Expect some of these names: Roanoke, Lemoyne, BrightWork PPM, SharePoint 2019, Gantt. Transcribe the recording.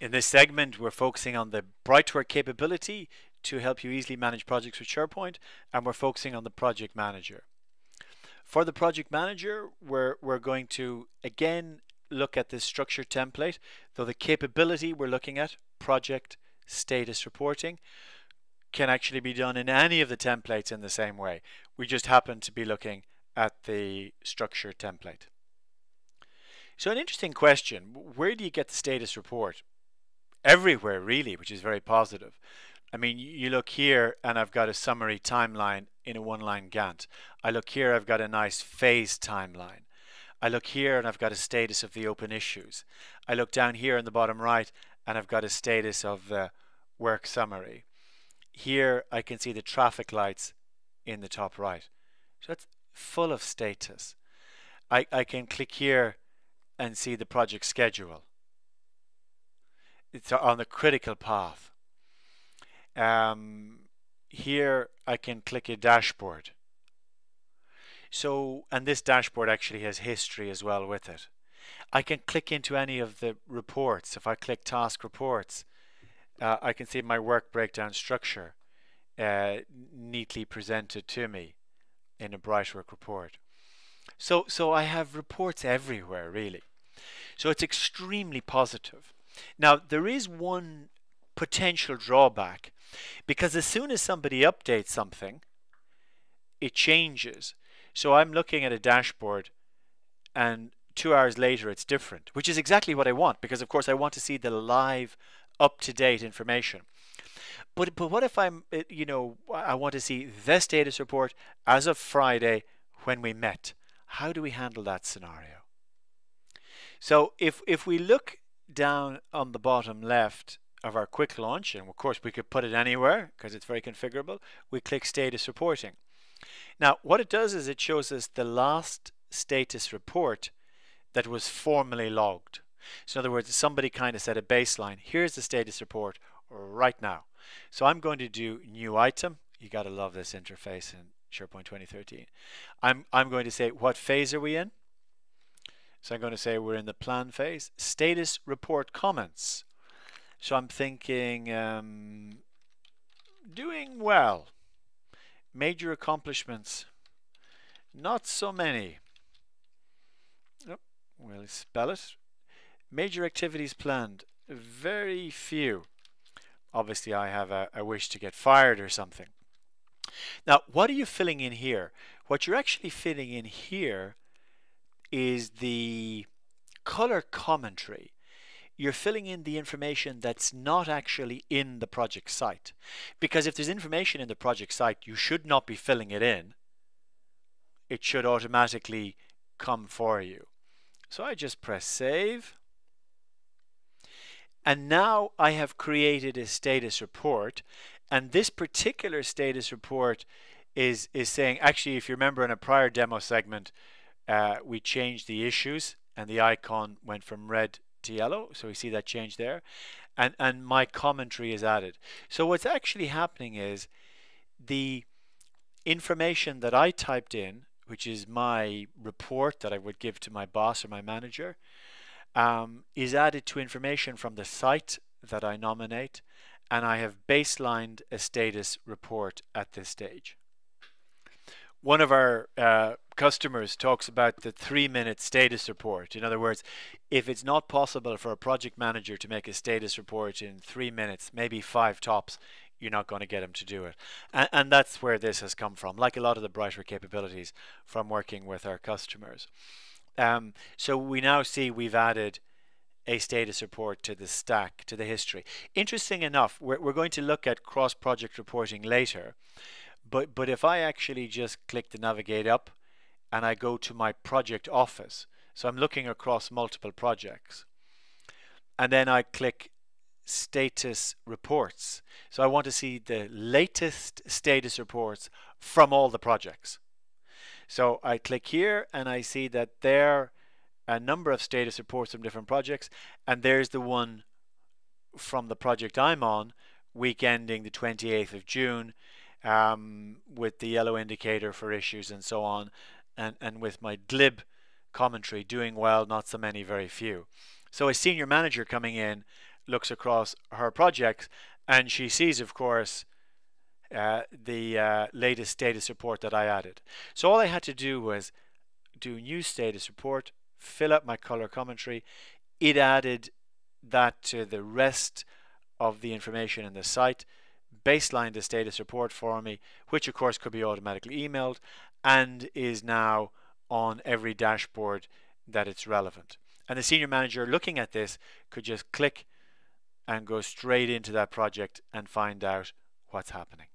In this segment, we're focusing on the BrightWork capability to help you easily manage projects with SharePoint, and we're focusing on the project manager. For the project manager, we're going to again look at this structure template, though the capability we're looking at, project status reporting, can actually be done in any of the templates in the same way. We just happen to be looking at the structure template. So an interesting question, where do you get the status report? Everywhere really, which is very positive. I mean, you look here and I've got a summary timeline in a one-line Gantt. I look here, I've got a nice phase timeline. I look here and I've got a status of the open issues. I look down here in the bottom right and I've got a status of the work summary. Here I can see the traffic lights in the top right. So that's full of status. I can click here and see the project schedule. It's on the critical path. Here I can click a dashboard. So, and this dashboard actually has history as well with it. I can click into any of the reports. If I click task reports, I can see my work breakdown structure neatly presented to me in a BrightWork report. So I have reports everywhere really. So it's extremely positive. Now there is one potential drawback, because as soon as somebody updates something, it changes. So I'm looking at a dashboard and 2 hours later it's different, which is exactly what I want, because of course I want to see the live up-to-date information. But what if I'm, you know, I want to see the status report as of Friday when we met? How do we handle that scenario? So if we look down on the bottom left of our quick launch, and of course we could put it anywhere because it's very configurable, we click status reporting. Now what it does is it shows us the last status report that was formally logged. So in other words, somebody kind of set a baseline. Here's the status report right now. So I'm going to do new item. You got to love this interface in SharePoint 2013. I'm going to say, what phase are we in? So I'm going to say we're in the plan phase. Status report comments. So I'm thinking, doing well. Major accomplishments. Not so many. Oh, we'll spell it. Major activities planned. Very few. Obviously I have a wish to get fired or something. Now what are you filling in here? What you're actually filling in here is the color commentary. You're filling in the information that's not actually in the project site. Because if there's information in the project site, you should not be filling it in. It should automatically come for you. So I just press save. And now I have created a status report. And this particular status report is saying, actually, if you remember in a prior demo segment, we changed the issues and the icon went from red to yellow. So we see that change there. And my commentary is added. So what's actually happening is the information that I typed in, which is my report that I would give to my boss or my manager, is added to information from the site that I nominate, and I have baselined a status report at this stage. One of our customers talks about the 3-minute status report. In other words, if it's not possible for a project manager to make a status report in 3 minutes, maybe 5 tops, you're not going to get them to do it. And that's where this has come from, like a lot of the BrightWork capabilities from working with our customers. So we now see we've added a status report to the stack, to the history. Interesting enough, we're going to look at cross-project reporting later, but if I actually just click the navigate up and I go to my project office, so I'm looking across multiple projects, and then I click status reports. So I want to see the latest status reports from all the projects. So I click here and I see that there a number of status reports from different projects, and there's the one from the project I'm on, week ending the 28th of June, with the yellow indicator for issues and so on, and with my glib commentary, doing well, not so many, very few. So a senior manager coming in looks across her projects, and she sees, of course, the latest status report that I added. So all I had to do was do new status report, fill up my color commentary. It added that to the rest of the information in the site, baselined the status report for me, which of course could be automatically emailed, and is now on every dashboard that it's relevant. And the senior manager looking at this could just click and go straight into that project and find out what's happening.